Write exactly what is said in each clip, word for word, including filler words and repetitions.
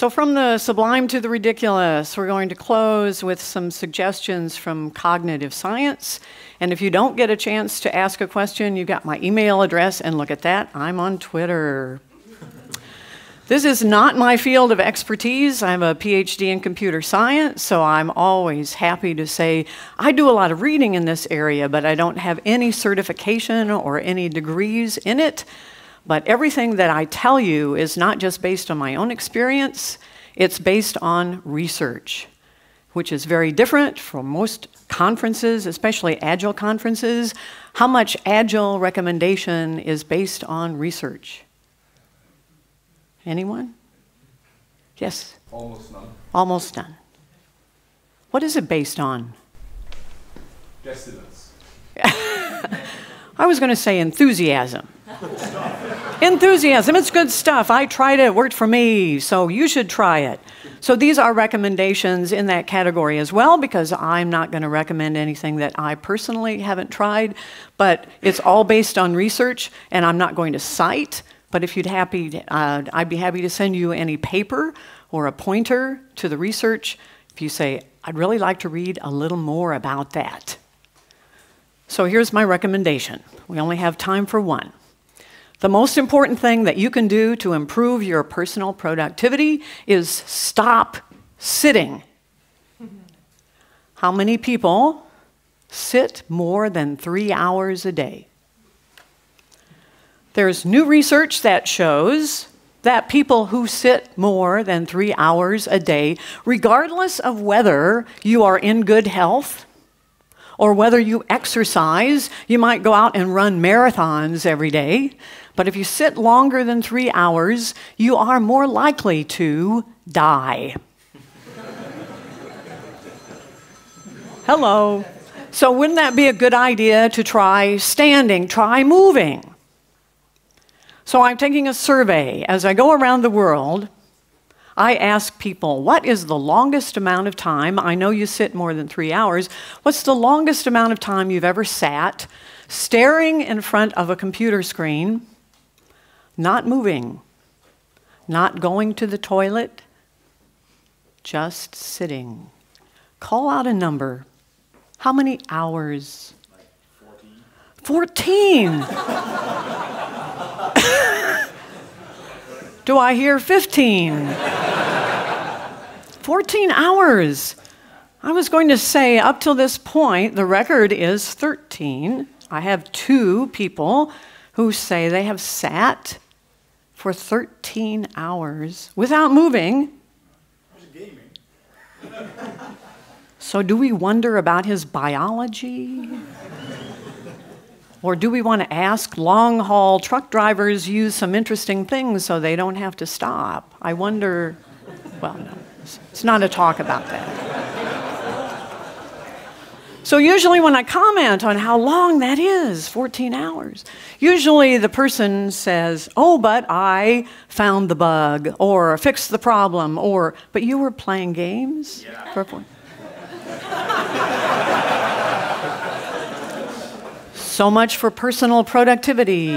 So from the sublime to the ridiculous, we're going to close with some suggestions from cognitive science. And if you don't get a chance to ask a question, you've got my email address, and look at that, I'm on Twitter. This is not my field of expertise. I have a P H D in computer science, so I'm always happy to say I do a lot of reading in this area, but I don't have any certification or any degrees in it. But everything that I tell you is not just based on my own experience, it's based on research, which is very different from most conferences, especially Agile conferences. How much Agile recommendation is based on research? Anyone? Yes? Almost none. Almost none. What is it based on? Guesstimates. I was going to say enthusiasm. Enthusiasm, it's good stuff. I tried it, it worked for me, so you should try it. So these are recommendations in that category as well, because I'm not going to recommend anything that I personally haven't tried, but it's all based on research, and I'm not going to cite, but if you'd happy, uh, I'd be happy to send you any paper or a pointer to the research if you say, I'd really like to read a little more about that. So here's my recommendation. We only have time for one. The most important thing that you can do to improve your personal productivity is stop sitting. How many people sit more than three hours a day? There's new research that shows that people who sit more than three hours a day, regardless of whether you are in good health or whether you exercise, you might go out and run marathons every day, but if you sit longer than three hours, you are more likely to die. Hello. So wouldn't that be a good idea to try standing, try moving? So I'm taking a survey. As I go around the world, I ask people, what is the longest amount of time? I know you sit more than three hours. What's the longest amount of time you've ever sat staring in front of a computer screen, not moving, not going to the toilet, just sitting? Call out a number. How many hours? Like fourteen. fourteen. Do I hear fifteen? fourteen hours. I was going to say, up till this point, the record is thirteen. I have two people who say they have sat for thirteen hours without moving. So do we wonder about his biology? Or do we want to ask, long-haul truck drivers use some interesting things so they don't have to stop? I wonder, well, no, it's not a talk about that. So usually when I comment on how long that is, fourteen hours, usually the person says, oh, but I found the bug, or fixed the problem, or, but you were playing games? Yeah. Purple. So much for personal productivity.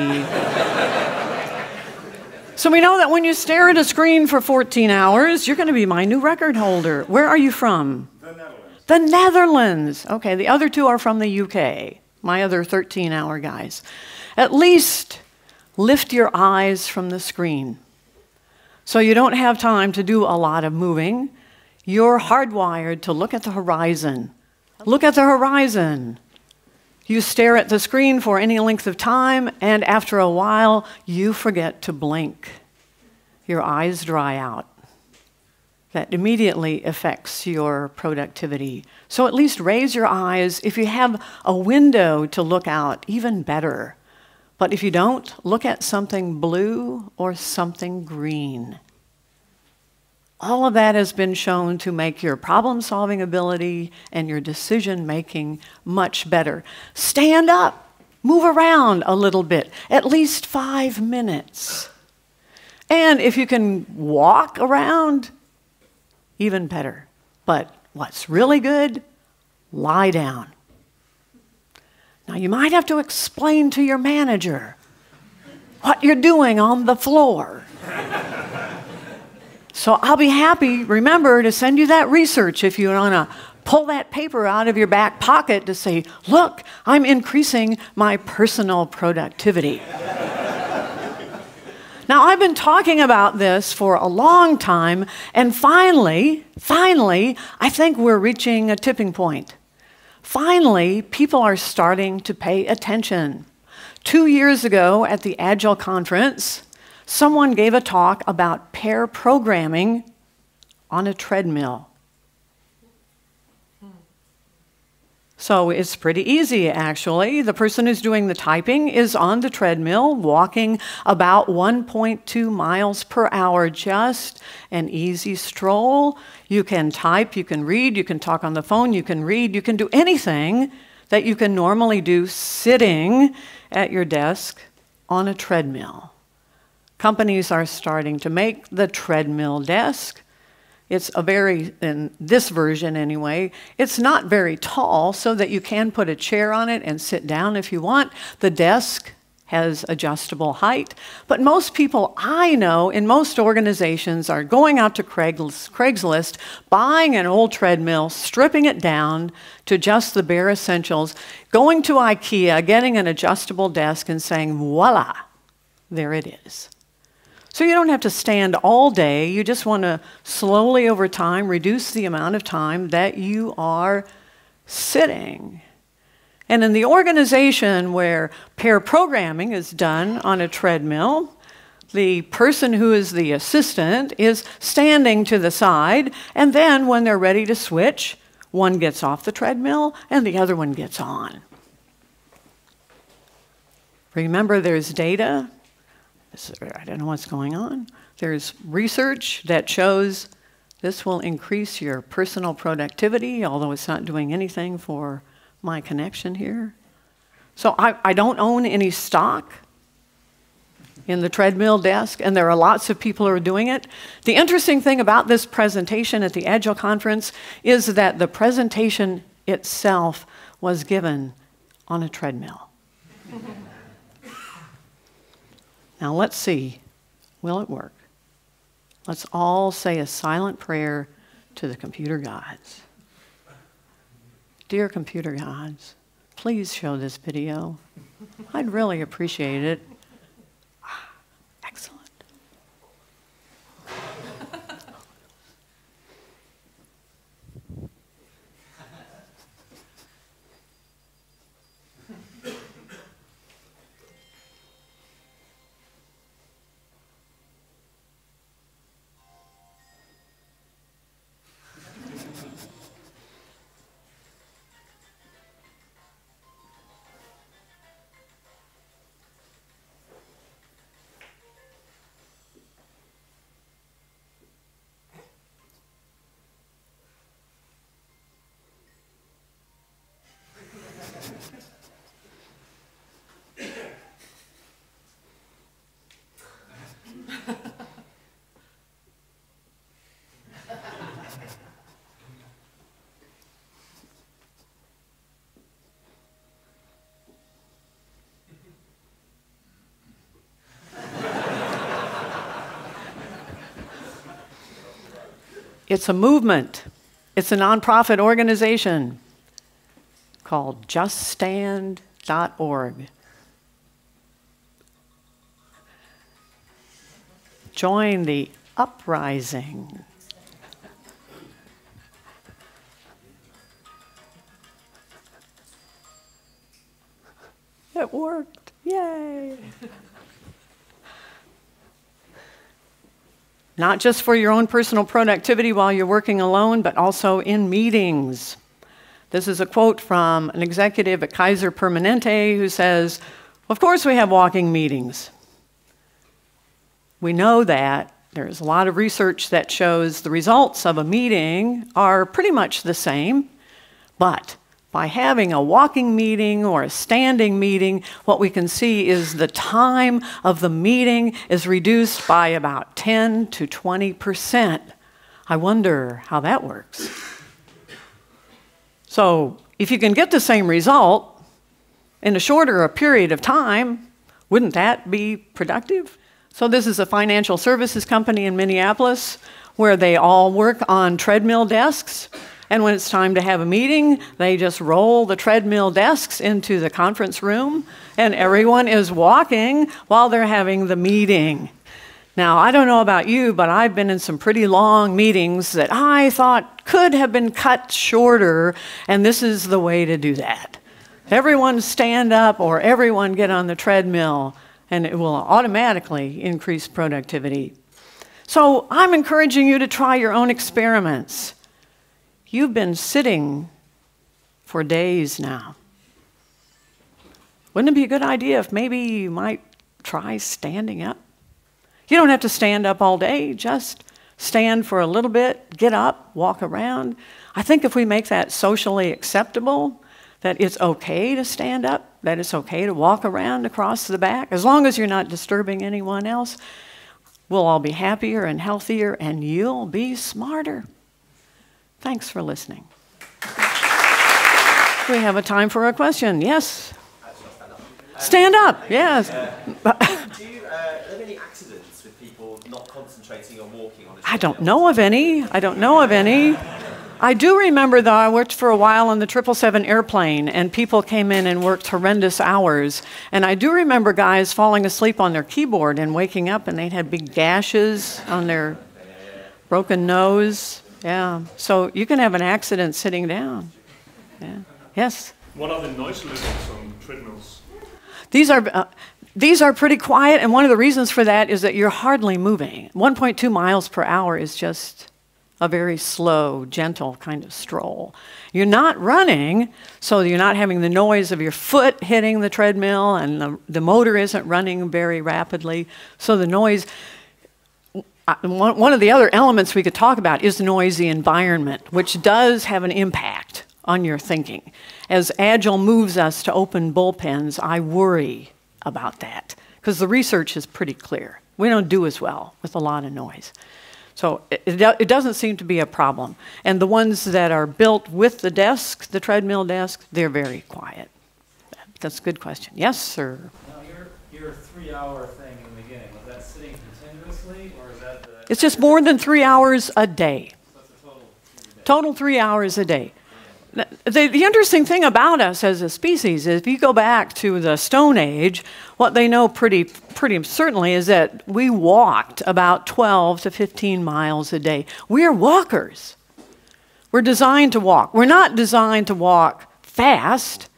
So we know that when you stare at a screen for fourteen hours, you're going to be my new record holder. Where are you from? The Netherlands. The Netherlands. Okay, the other two are from the U K, my other thirteen hour guys. At least lift your eyes from the screen. So you don't have time to do a lot of moving. You're hardwired to look at the horizon. Look at the horizon. You stare at the screen for any length of time, and after a while, you forget to blink. Your eyes dry out. That immediately affects your productivity. So at least raise your eyes. If you have a window to look out, even better. But if you don't, look at something blue or something green. All of that has been shown to make your problem-solving ability and your decision-making much better. Stand up, move around a little bit, at least five minutes. And if you can walk around, even better. But what's really good? Lie down. Now, you might have to explain to your manager what you're doing on the floor. So I'll be happy, remember, to send you that research if you want to pull that paper out of your back pocket to say, look, I'm increasing my personal productivity. Now, I've been talking about this for a long time, and finally, finally, I think we're reaching a tipping point. Finally, people are starting to pay attention. Two years ago at the Agile conference, someone gave a talk about pair programming on a treadmill. So it's pretty easy, actually. The person who's doing the typing is on the treadmill, walking about one point two miles per hour, just an easy stroll. You can type, you can read, you can talk on the phone, you can read, you can do anything that you can normally do sitting at your desk on a treadmill. Companies are starting to make the treadmill desk. It's a very, in this version anyway, it's not very tall, so that you can put a chair on it and sit down if you want. The desk has adjustable height. But most people I know in most organizations are going out to Craigslist, buying an old treadmill, stripping it down to just the bare essentials, going to IKEA, getting an adjustable desk, and saying, voila, there it is. So you don't have to stand all day. You just want to slowly over time reduce the amount of time that you are sitting. And in the organization where pair programming is done on a treadmill, the person who is the assistant is standing to the side, and then when they're ready to switch, one gets off the treadmill and the other one gets on. Remember, there's data. I don't know what's going on. There's research that shows this will increase your personal productivity, although it's not doing anything for my connection here. So I, I don't own any stock in the treadmill desk, and there are lots of people who are doing it. The interesting thing about this presentation at the Agile conference is that the presentation itself was given on a treadmill. Now let's see, will it work? Let's all say a silent prayer to the computer gods. Dear computer gods, please show this video. I'd really appreciate it. Ah, excellent. It's a movement. It's a nonprofit organization called Just Stand dot org. Join the uprising. It worked. Yay. Not just for your own personal productivity while you're working alone, but also in meetings. This is a quote from an executive at Kaiser Permanente who says, of course we have walking meetings. We know that. There's a lot of research that shows the results of a meeting are pretty much the same, but by having a walking meeting or a standing meeting, what we can see is the time of the meeting is reduced by about ten to twenty percent. I wonder how that works. So if you can get the same result in a shorter period of time, wouldn't that be productive? So this is a financial services company in Minneapolis where they all work on treadmill desks. And when it's time to have a meeting, they just roll the treadmill desks into the conference room, and everyone is walking while they're having the meeting. Now, I don't know about you, but I've been in some pretty long meetings that I thought could have been cut shorter, and this is the way to do that. Everyone stand up or everyone get on the treadmill, and it will automatically increase productivity. So I'm encouraging you to try your own experiments. You've been sitting for days now. Wouldn't it be a good idea if maybe you might try standing up? You don't have to stand up all day, just stand for a little bit, get up, walk around. I think if we make that socially acceptable, that it's okay to stand up, that it's okay to walk around across the back, as long as you're not disturbing anyone else, we'll all be happier and healthier, and you'll be smarter. Thanks for listening. We have a time for a question. Yes? Stand up, yes. Do you, uh, are there any accidents with people not concentrating on walking on a treadmill? I don't know of any. I don't know of any. I do remember, though, I worked for a while on the triple seven airplane, and people came in and worked horrendous hours. And I do remember guys falling asleep on their keyboard and waking up, and they'd had big gashes on their broken nose. Yeah, so you can have an accident sitting down. Yeah. Yes? What are the noise levels on the treadmills? These are, uh, these are pretty quiet, and one of the reasons for that is that you're hardly moving. one point two miles per hour is just a very slow, gentle kind of stroll. You're not running, so you're not having the noise of your foot hitting the treadmill, and the, the motor isn't running very rapidly, so the noise... Uh, one, one of the other elements we could talk about is the noisy environment, which does have an impact on your thinking. As Agile moves us to open bullpens, I worry about that, because the research is pretty clear. We don't do as well with a lot of noise. So it, it, do, it doesn't seem to be a problem. And the ones that are built with the desk, the treadmill desk, they're very quiet. That's a good question. Yes, sir? Now, your, your three-hour thing in the beginning, was that sitting continuously, or is that the... It's just more than three hours a day. So that's a total three days. Total three hours a day. The, the interesting thing about us as a species is if you go back to the Stone Age, what they know pretty, pretty certainly is that we walked about twelve to fifteen miles a day. We're walkers. We're designed to walk. We're not designed to walk fast.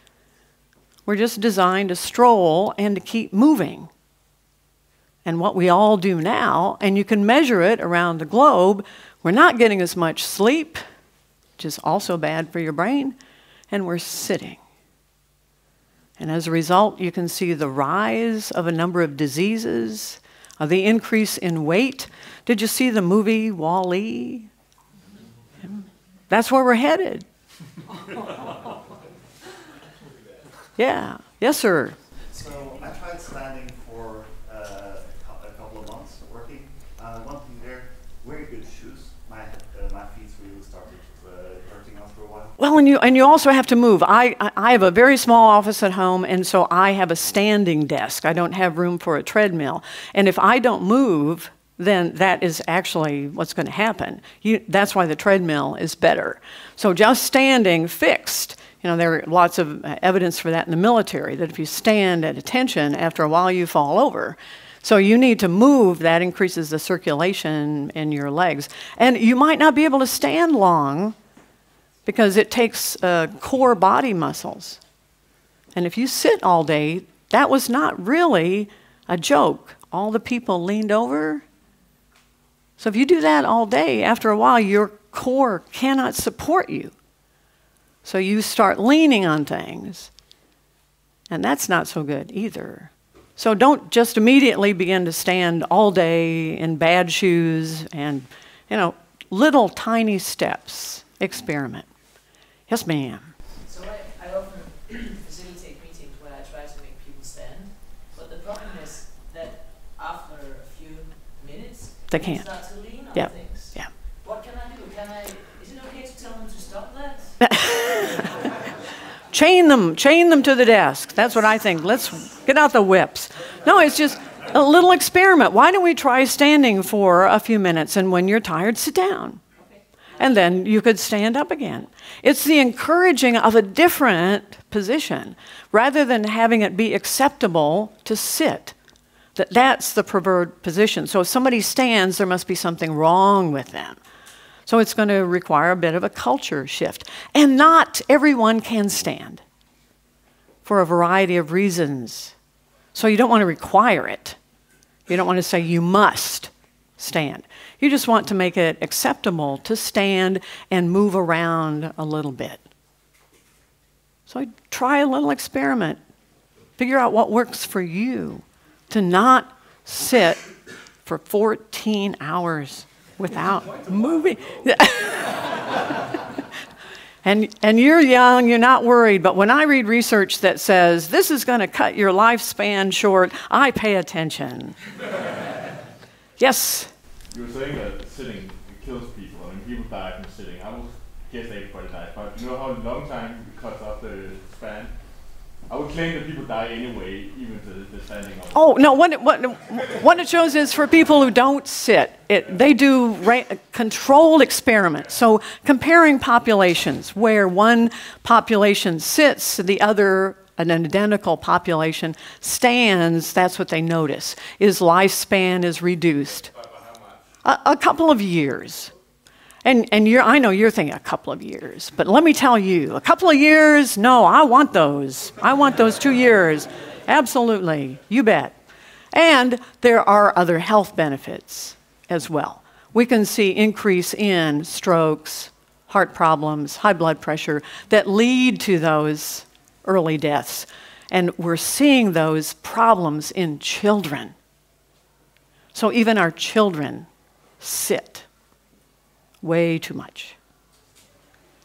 We're just designed to stroll and to keep moving. And what we all do now, and you can measure it around the globe, we're not getting as much sleep, which is also bad for your brain, and we're sitting. And as a result, you can see the rise of a number of diseases, uh, the increase in weight. Did you see the movie WALL-E? That's where we're headed. Yeah. Yes, sir? So I tried standing for uh, a couple of months working. Uh, one thing there, wear good shoes. My, uh, my feet really started hurting after a while. Well, and you, and you also have to move. I, I have a very small office at home, and so I have a standing desk. I don't have room for a treadmill. And if I don't move, then that is actually what's going to happen. You, that's why the treadmill is better. So just standing fixed. You know, there are lots of evidence for that in the military, that if you stand at attention, after a while you fall over. So you need to move. That increases the circulation in your legs. And you might not be able to stand long because it takes uh, core body muscles. And if you sit all day, that was not really a joke. All the people leaned over. So if you do that all day, after a while your core cannot support you. So you start leaning on things, and that's not so good either. So don't just immediately begin to stand all day in bad shoes and, you know, little tiny steps. Experiment. Yes, ma'am. So I, I often facilitate meetings where I try to make people stand, but the problem is that after a few minutes, they can't. Start to lean on yep. things. Yeah. What can I do? Can I, is it okay to tell them to stop that? chain them, chain them to the desk. That's what I think. Let's get out the whips. No, it's just a little experiment. Why don't we try standing for a few minutes, and when you're tired, sit down. And then you could stand up again. It's the encouraging of a different position, rather than having it be acceptable to sit. That that's the preferred position. So if somebody stands, there must be something wrong with them. So it's going to require a bit of a culture shift. And not everyone can stand for a variety of reasons. So you don't want to require it. You don't want to say you must stand. You just want to make it acceptable to stand and move around a little bit. So try a little experiment. Figure out what works for you. To not sit for fourteen hours without moving. and, and you're young, you're not worried, but when I read research that says, this is going to cut your lifespan short, I pay attention. Yes? You were saying that sitting kills people. I mean, people die from sitting. I would guess everybody dies, but you know how long time it cuts off the span? I would claim that people die anyway, even if they're standing up. Oh, no, what it, what, what it shows is for people who don't sit, it, they do ra controlled experiments. So comparing populations where one population sits, the other, an identical population, stands, that's what they notice, is lifespan is reduced. By how much? A, a couple of years. And, and you're, I know you're thinking a couple of years, but let me tell you, a couple of years, no, I want those. I want those two years. Absolutely, you bet. And there are other health benefits as well. We can see increase in strokes, heart problems, high blood pressure that lead to those early deaths. And we're seeing those problems in children. So even our children sit. Way too much.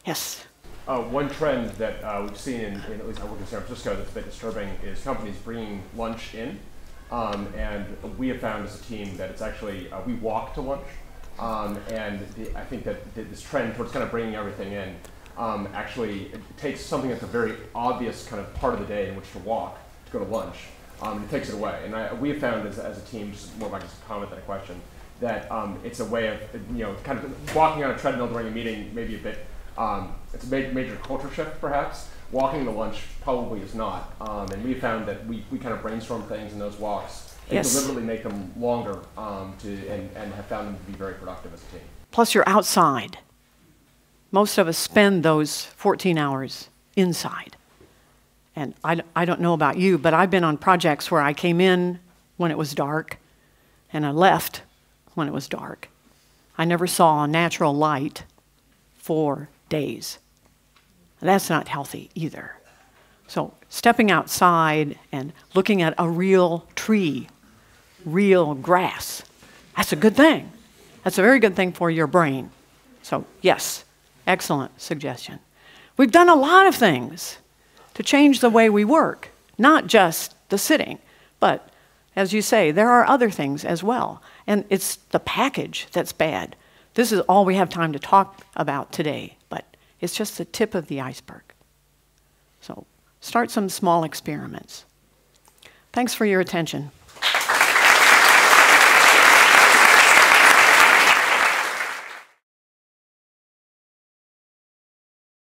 Yes? Uh, one trend that uh, we've seen, in, in, at least I work in San Francisco, that's a bit disturbing is companies bringing lunch in. Um, and we have found as a team that it's actually, uh, we walk to lunch. Um, and the, I think that the, this trend towards kind of bringing everything in um, actually it takes something that's a very obvious kind of part of the day in which to walk to go to lunch. Um, and it takes it away. And I, we have found as, as a team, just more like just a comment than a question, that um, it's a way of, you know, kind of walking on a treadmill during a meeting, maybe a bit, um, it's a major, major culture shift perhaps. Walking to lunch probably is not. Um, and we found that we, we kind of brainstorm things in those walks and yes. deliberately make them longer um, to, and, and have found them to be very productive as a team. Plus you're outside. Most of us spend those fourteen hours inside. And I, I don't know about you, but I've been on projects where I came in when it was dark and I left when it was dark. I never saw natural light for days. That's not healthy either. So stepping outside and looking at a real tree, real grass, that's a good thing. That's a very good thing for your brain. So yes, excellent suggestion. We've done a lot of things to change the way we work, not just the sitting, but as you say, there are other things as well. And it's the package that's bad. This is all we have time to talk about today, but it's just the tip of the iceberg. So start some small experiments. Thanks for your attention.